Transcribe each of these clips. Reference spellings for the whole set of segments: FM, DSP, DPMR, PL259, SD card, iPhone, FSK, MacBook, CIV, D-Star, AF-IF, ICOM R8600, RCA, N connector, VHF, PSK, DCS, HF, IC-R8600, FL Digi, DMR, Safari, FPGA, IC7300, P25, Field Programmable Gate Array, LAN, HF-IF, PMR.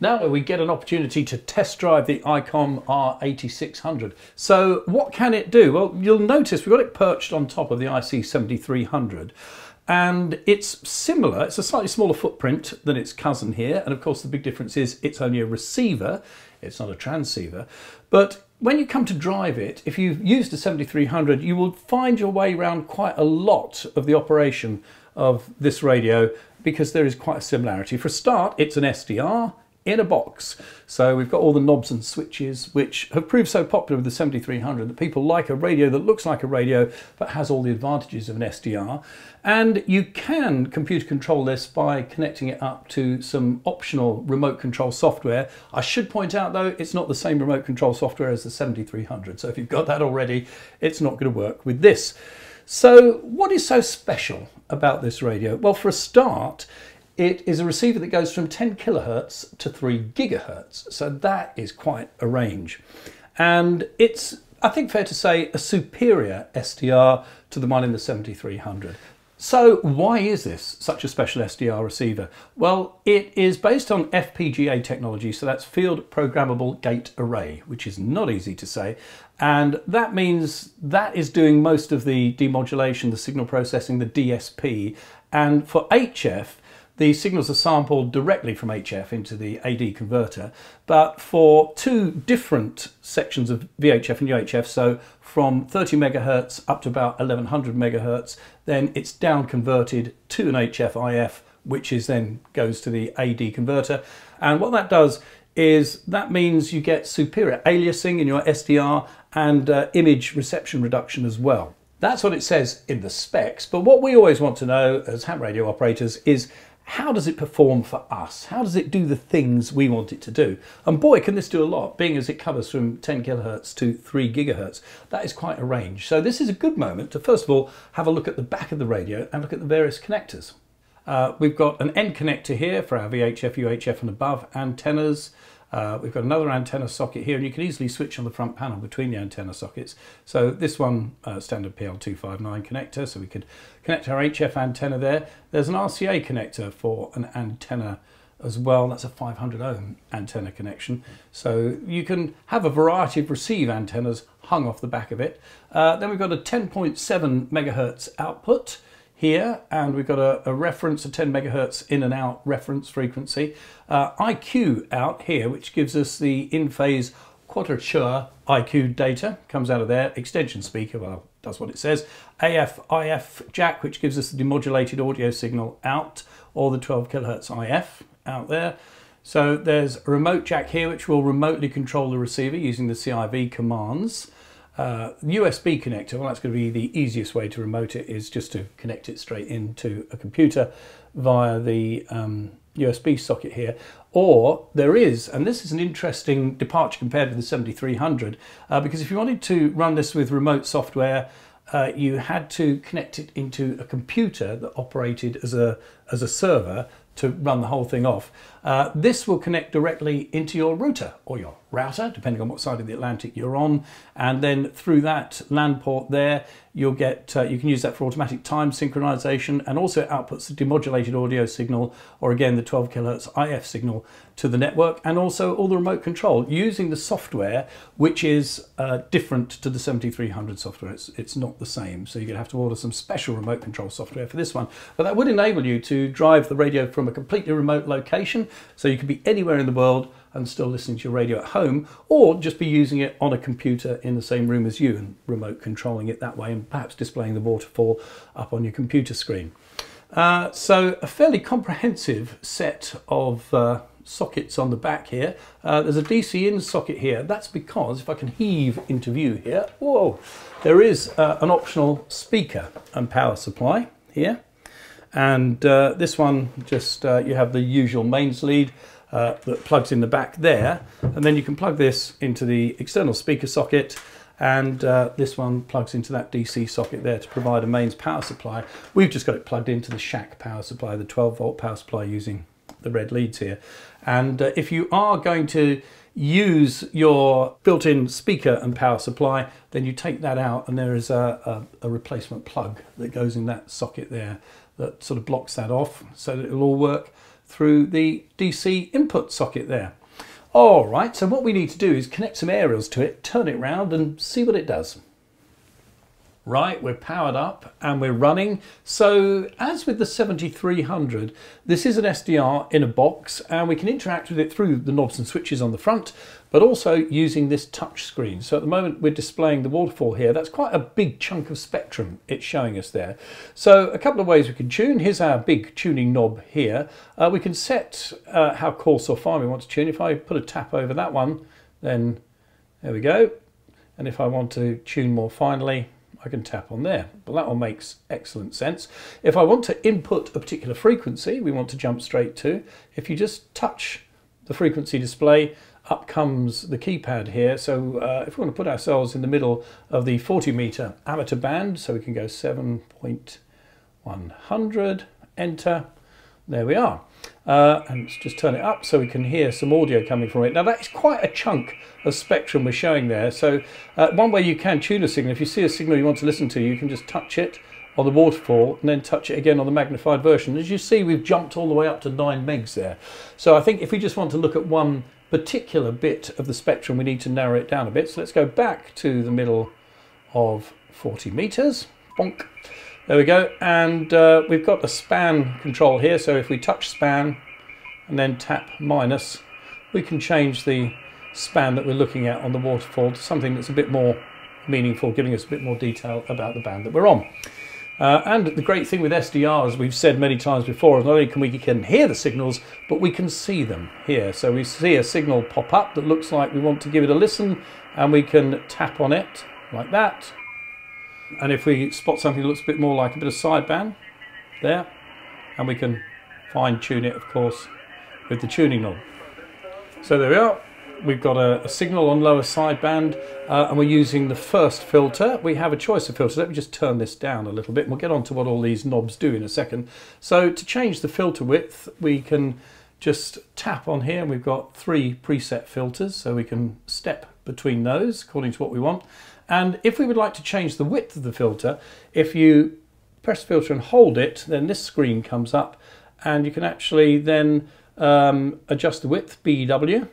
Now we get an opportunity to test drive the Icom R8600. So what can it do? Well, you'll notice we've got it perched on top of the IC7300. And it's similar, it's a slightly smaller footprint than its cousin here. And of course the big difference is it's only a receiver, it's not a transceiver. But when you come to drive it, if you've used a 7300, you will find your way around quite a lot of the operation of this radio because there is quite a similarity. For a start, it's an SDR in a box. So we've got all the knobs and switches which have proved so popular with the 7300 that people like a radio that looks like a radio but has all the advantages of an SDR. And you can computer control this by connecting it up to some optional remote control software. I should point out though, it's not the same remote control software as the 7300. So if you've got that already, it's not going to work with this. So what is so special about this radio? Well, for a start, it is a receiver that goes from 10 kilohertz to 3 gigahertz. So that is quite a range. And it's, I think, fair to say a superior SDR to the one in the 7300. So why is this such a special SDR receiver? Well, it is based on FPGA technology. So that's Field Programmable Gate Array, which is not easy to say. And that means that is doing most of the demodulation, the signal processing, the DSP. And for HF, the signals are sampled directly from HF into the AD converter, but for two different sections of VHF and UHF, so from 30 megahertz up to about 1100 megahertz, then it's down converted to an HF-IF, which is then goes to the AD converter. And what that does is that means you get superior aliasing in your SDR and image reception reduction as well. That's what it says in the specs, but what we always want to know as ham radio operators is, how does it perform for us? How does it do the things we want it to do? And boy, can this do a lot, being as it covers from 10 kilohertz to 3 gigahertz. That is quite a range. So this is a good moment to, first of all, have a look at the back of the radio and look at the various connectors. We've got an N connector here for our VHF, UHF and above antennas. We've got another antenna socket here, and you can easily switch on the front panel between the antenna sockets. So this one, standard PL259 connector, so we could connect our HF antenna there. There's an RCA connector for an antenna as well. That's a 500 ohm antenna connection. So you can have a variety of receive antennas hung off the back of it. Then we've got a 10.7 megahertz output here, and we've got a reference, a 10 megahertz in and out reference frequency. IQ out here, which gives us the in-phase quadrature IQ data, comes out of there. Extension speaker, well, that's what it says. AF-IF jack, which gives us the demodulated audio signal out, or the 12 kilohertz IF out there. So there's a remote jack here, which will remotely control the receiver using the CIV commands. USB connector, well, that's going to be the easiest way to remote it, is just to connect it straight into a computer via the USB socket here. Or there is, and this is an interesting departure compared to the 7300, because if you wanted to run this with remote software, you had to connect it into a computer that operated as a server to run the whole thing off. This will connect directly into your router or your router, depending on what side of the Atlantic you're on. And then through that LAN port there, you'll get, you can use that for automatic time synchronization, and also it outputs the demodulated audio signal, or again, the 12 kilohertz IF signal to the network, and also all the remote control using the software, which is different to the 7300 software. It's not the same. So you're gonna have to order some special remote control software for this one, but that would enable you to drive the radio from a completely remote location. So you could be anywhere in the world and still listening to your radio at home, or just be using it on a computer in the same room as you and remote controlling it that way, and perhaps displaying the waterfall up on your computer screen. So a fairly comprehensive set of sockets on the back here. There's a DC in socket here. That's because, if I can heave into view here, whoa, there is an optional speaker and power supply here. And this one, just you have the usual mains lead that plugs in the back there, and then you can plug this into the external speaker socket, and this one plugs into that DC socket there to provide a mains power supply. We've just got it plugged into the shack power supply, the 12 volt power supply, using the red leads here. And if you are going to use your built-in speaker and power supply, then you take that out, and there is a replacement plug that goes in that socket there that sort of blocks that off so that it'll all work through the DC input socket there. Alright, so what we need to do is connect some aerials to it, turn it round and see what it does. Right, we're powered up and we're running. So as with the 7300, this is an SDR in a box and we can interact with it through the knobs and switches on the front, but also using this touch screen. So at the moment we're displaying the waterfall here. That's quite a big chunk of spectrum it's showing us there. So a couple of ways we can tune. Here's our big tuning knob here. We can set how coarse or fine we want to tune. If I put a tap over that one, then there we go. And if I want to tune more finely, I can tap on there. Well, that all makes excellent sense. If I want to input a particular frequency we want to jump straight to, if you just touch the frequency display, up comes the keypad here. So if we want to put ourselves in the middle of the 40 meter amateur band, so we can go 7.100, enter, there we are. And let's just turn it up so we can hear some audio coming from it. Now that is quite a chunk of spectrum we're showing there. So one way you can tune a signal, if you see a signal you want to listen to, you can just touch it on the waterfall and then touch it again on the magnified version. As you see, we've jumped all the way up to 9 megs there. So I think if we just want to look at one particular bit of the spectrum, we need to narrow it down a bit. So let's go back to the middle of 40 meters. Bonk. There we go, and we've got the span control here, so if we touch span and then tap minus, we can change the span that we're looking at on the waterfall to something that's a bit more meaningful, giving us a bit more detail about the band that we're on. And the great thing with SDR, as we've said many times before, is not only can we hear the signals, but we can see them here. So we see a signal pop up that looks like we want to give it a listen, and we can tap on it like that. And if we spot something that looks a bit more like a bit of sideband, there, and we can fine tune it, of course, with the tuning knob. So there we are. We've got a signal on lower sideband, and we're using the first filter. We have a choice of filters. Let me just turn this down a little bit, and we'll get on to what all these knobs do in a second. So to change the filter width, we can just tap on here, and we've got 3 preset filters, so we can step between those according to what we want. And if we would like to change the width of the filter, if you press filter and hold it, then this screen comes up and you can actually then adjust the width, BW.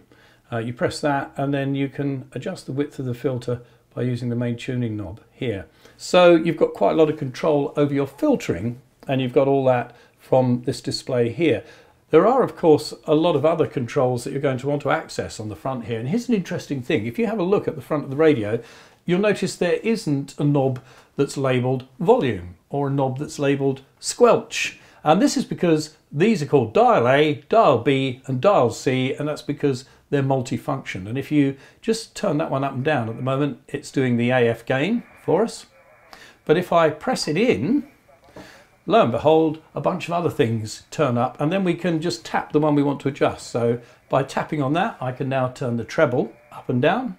You press that and then you can adjust the width of the filter by using the main tuning knob here. So you've got quite a lot of control over your filtering, and you've got all that from this display here. There are, of course, a lot of other controls that you're going to want to access on the front here. And here's an interesting thing. If you have a look at the front of the radio, you'll notice there isn't a knob that's labelled volume or a knob that's labelled squelch. And this is because these are called dial A, dial B and dial C, and that's because they're multifunction. And if you just turn that one up and down at the moment, it's doing the AF gain for us. But if I press it in, lo and behold, a bunch of other things turn up, and then we can just tap the one we want to adjust. So by tapping on that, I can now turn the treble up and down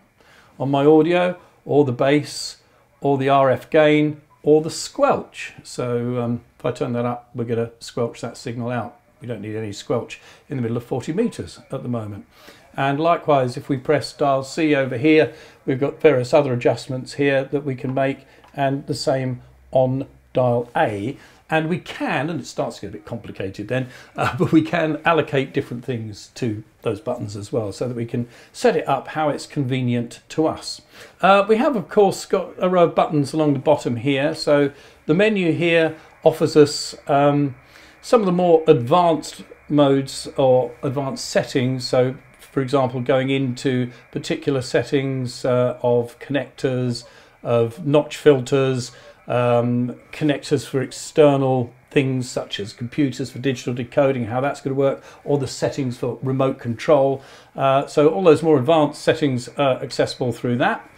on my audio, or the bass, or the RF gain, or the squelch. So if I turn that up, we're going to squelch that signal out. We don't need any squelch in the middle of 40 meters at the moment. And likewise, if we press dial C over here, we've got various other adjustments here that we can make, and the same on dial A. And we can, and it starts to get a bit complicated then, but we can allocate different things to those buttons as well, so that we can set it up how it's convenient to us. We have, of course, got a row of buttons along the bottom here. So the menu here offers us some of the more advanced modes or advanced settings. So, for example, going into particular settings of connectors, of notch filters, connectors for external things such as computers for digital decoding, how that's going to work, or the settings for remote control. So all those more advanced settings are accessible through that.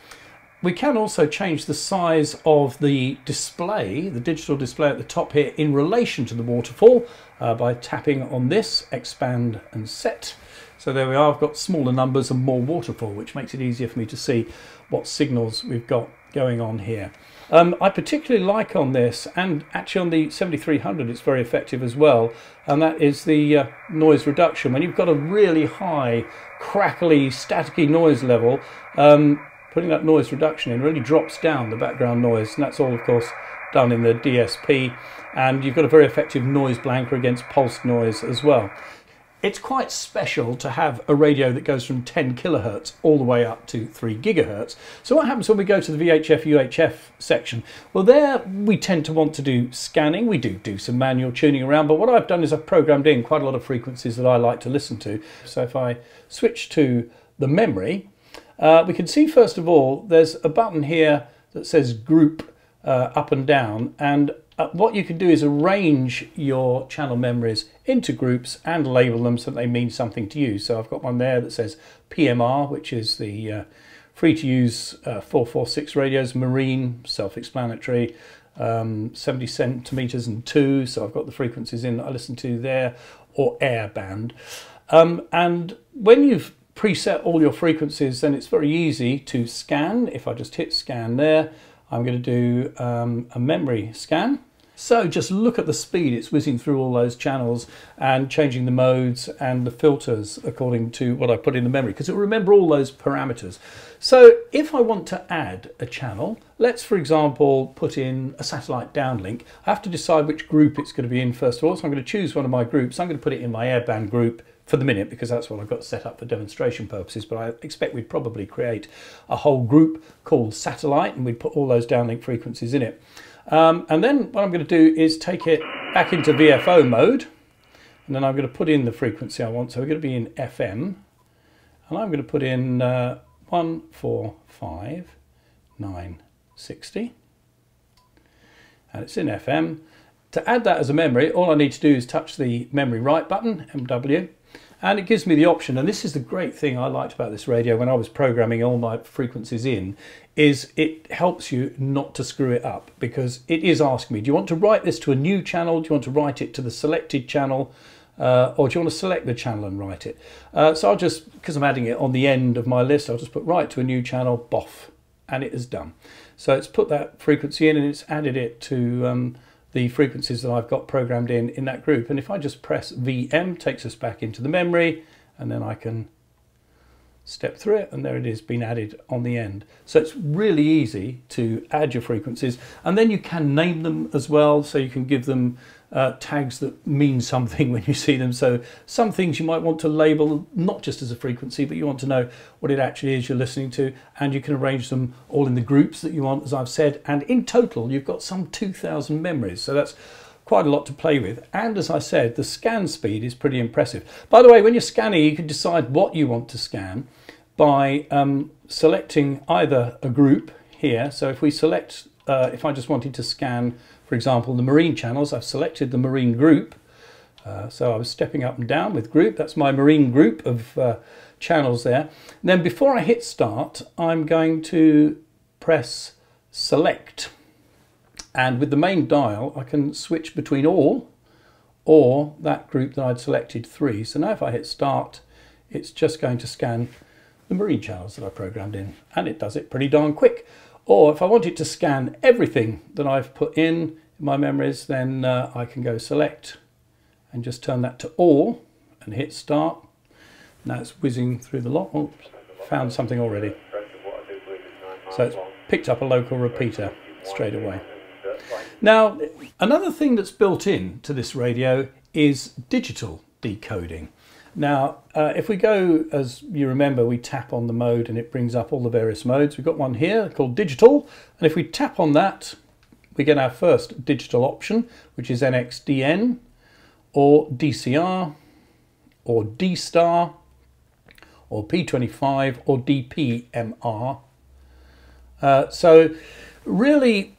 We can also change the size of the display, the digital display at the top here, in relation to the waterfall by tapping on this, expand and set. So there we are, I've got smaller numbers and more waterfall, which makes it easier for me to see what signals we've got going on here. I particularly like on this, and actually on the 7300 it's very effective as well, and that is the noise reduction. When you've got a really high, crackly, staticky noise level, putting that noise reduction in really drops down the background noise, and that's all, of course, done in the DSP, and you've got a very effective noise blanker against pulse noise as well. It's quite special to have a radio that goes from 10 kilohertz all the way up to 3 gigahertz. So what happens when we go to the VHF, UHF section? Well, there we tend to want to do scanning. We do some manual tuning around, but what I've done is I've programmed in quite a lot of frequencies that I like to listen to. So if I switch to the memory, we can see, first of all, there's a button here that says group up and down, and what you can do is arrange your channel memories into groups and label them so that they mean something to you. So I've got one there that says PMR, which is the free-to-use 446 radios, marine, self-explanatory, 70 centimetres and 2, so I've got the frequencies in that I listen to there, or airband. And when you've preset all your frequencies, then it's very easy to scan. If I just hit scan there, I'm going to do a memory scan. So just look at the speed it's whizzing through all those channels and changing the modes and the filters according to what I put in the memory, because it'll remember all those parameters. So if I want to add a channel, let's for example put in a satellite downlink. I have to decide which group it's going to be in first of all, so I'm going to choose one of my groups. I'm going to put it in my airband group for the minute because that's what I've got set up for demonstration purposes, but I expect we'd probably create a whole group called satellite and we'd put all those downlink frequencies in it. And then what I'm going to do is take it back into VFO mode, and then I'm going to put in the frequency I want. So we're going to be in FM, and I'm going to put in 145,960, and it's in FM. To add that as a memory, all I need to do is touch the memory write button, MW, and it gives me the option, and this is the great thing I liked about this radio when I was programming all my frequencies in, is it helps you not to screw it up, because it is asking me, do you want to write this to a new channel, do you want to write it to the selected channel, or do you want to select the channel and write it? So I'll just, because I'm adding it on the end of my list, I'll just put write to a new channel, boff, and it is done. So it's put that frequency in and it's added it to the frequencies that I've got programmed in that group. And if I just press VM, takes us back into the memory, and then I can step through it, and there it is, been added on the end. So it's really easy to add your frequencies, and then you can name them as well, so you can give them tags that mean something when you see them. So some things you might want to label not just as a frequency, but you want to know what it actually is you're listening to, and you can arrange them all in the groups that you want, as I've said, and in total you've got some 2,000 memories, so that's quite a lot to play with. And as I said, the scan speed is pretty impressive. By the way, when you're scanning, you can decide what you want to scan by selecting either a group here. So if we select, if I just wanted to scan, for example, the marine channels, I've selected the marine group. So I was stepping up and down with group. That's my marine group of channels there. And then before I hit start, I'm going to press select. And with the main dial, I can switch between all or that group that I'd selected, 3. So now if I hit start, it's just going to scan the marine channels that I programmed in, and it does it pretty darn quick. Or if I wanted to scan everything that I've put in my memories, then I can go select and just turn that to all and hit start. Now it's whizzing through the lot. Oops, found something already. So it's picked up a local repeater straight away. Now, another thing that's built in to this radio is digital decoding. Now, if we go, as you remember, we tap on the mode and it brings up all the various modes. We've got one here called digital, and if we tap on that, we get our first digital option, which is NXDN, or DCR, or D-Star, or P25, or DPMR. So really,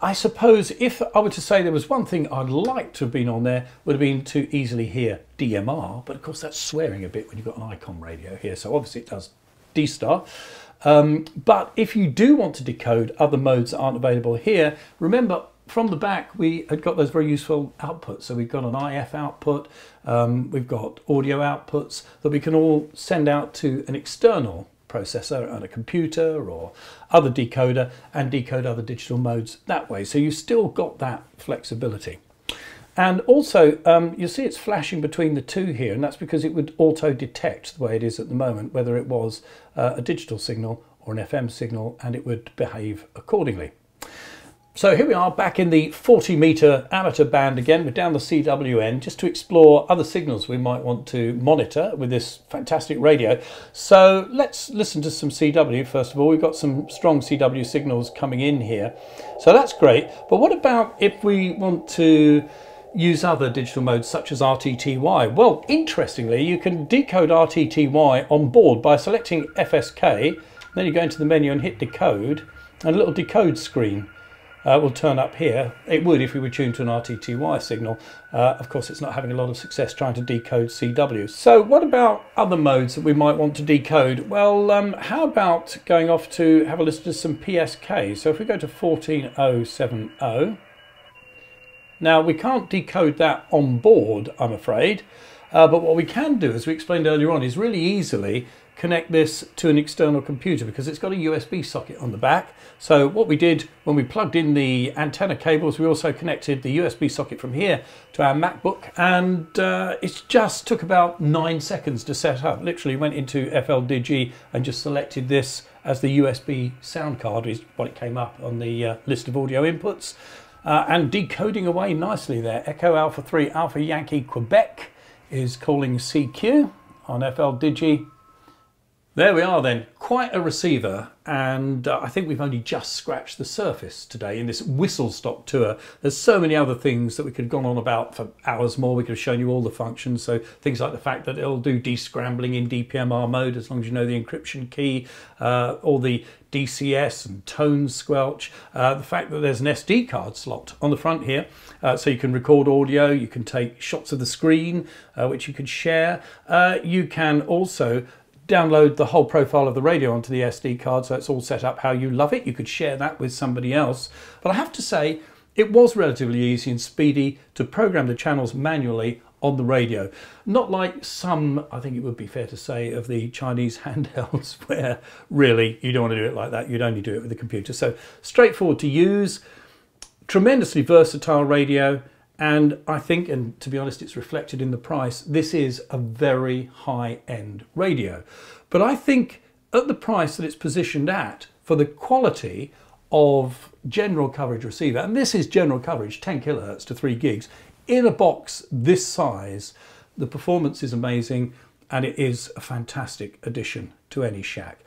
I suppose if I were to say there was one thing I'd like to have been on there, would have been to easily hear DMR, but of course that's swearing a bit when you've got an Icom radio here, so obviously it does D-Star. But if you do want to decode other modes that aren't available here, remember from the back we had got those very useful outputs. So we've got an IF output, we've got audio outputs that we can all send out to an external processor and a computer or other decoder, and decode other digital modes that way. So you've still got that flexibility. And also you see it's flashing between the two here, and that's because it would auto detect the way it is at the moment whether it was a digital signal or an FM signal, and it would behave accordingly. So here we are back in the 40 meter amateur band again. We're down the CW end just to explore other signals we might want to monitor with this fantastic radio. So let's listen to some CW first of all. We've got some strong CW signals coming in here. So that's great. But what about if we want to use other digital modes such as RTTY? Well, interestingly, you can decode RTTY on board by selecting FSK. Then you go into the menu and hit decode, and a little decode screen will turn up here. It would if we were tuned to an RTTY signal. Of course, it's not having a lot of success trying to decode CW. So what about other modes that we might want to decode? Well, how about going off to have a listen to some PSK? So if we go to 14070, now we can't decode that on board, I'm afraid. But what we can do, as we explained earlier on, is really easily connect this to an external computer because it's got a USB socket on the back. So what we did when we plugged in the antenna cables, we also connected the USB socket from here to our MacBook, and it just took about 9 seconds to set up. Literally went into FL Digi and just selected this as the USB sound card, is what it came up on the list of audio inputs, and decoding away nicely there. Echo Alpha 3 Alpha Yankee Quebec is calling CQ on FL Digi. There we are then, quite a receiver, and I think we've only just scratched the surface today in this whistle-stop tour. There's so many other things that we could have gone on about for hours more. We could have shown you all the functions, so things like the fact that it'll do descrambling in DPMR mode as long as you know the encryption key, all the DCS and tone squelch, the fact that there's an SD card slot on the front here, so you can record audio, you can take shots of the screen, which you can share. You can also download the whole profile of the radio onto the SD card, so it's all set up how you love it. You could share that with somebody else. But I have to say, it was relatively easy and speedy to program the channels manually on the radio. Not like some, I think it would be fair to say, of the Chinese handhelds where really you don't want to do it like that. You'd only do it with the computer. So straightforward to use, tremendously versatile radio. And I think, and to be honest, it's reflected in the price, this is a very high-end radio. But I think at the price that it's positioned at, for the quality of general coverage receiver, and this is general coverage, 10 kilohertz to 3 gigs, in a box this size, the performance is amazing, and it is a fantastic addition to any shack.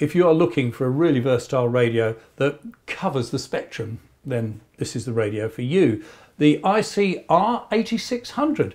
If you are looking for a really versatile radio that covers the spectrum, then this is the radio for you. The IC R8600.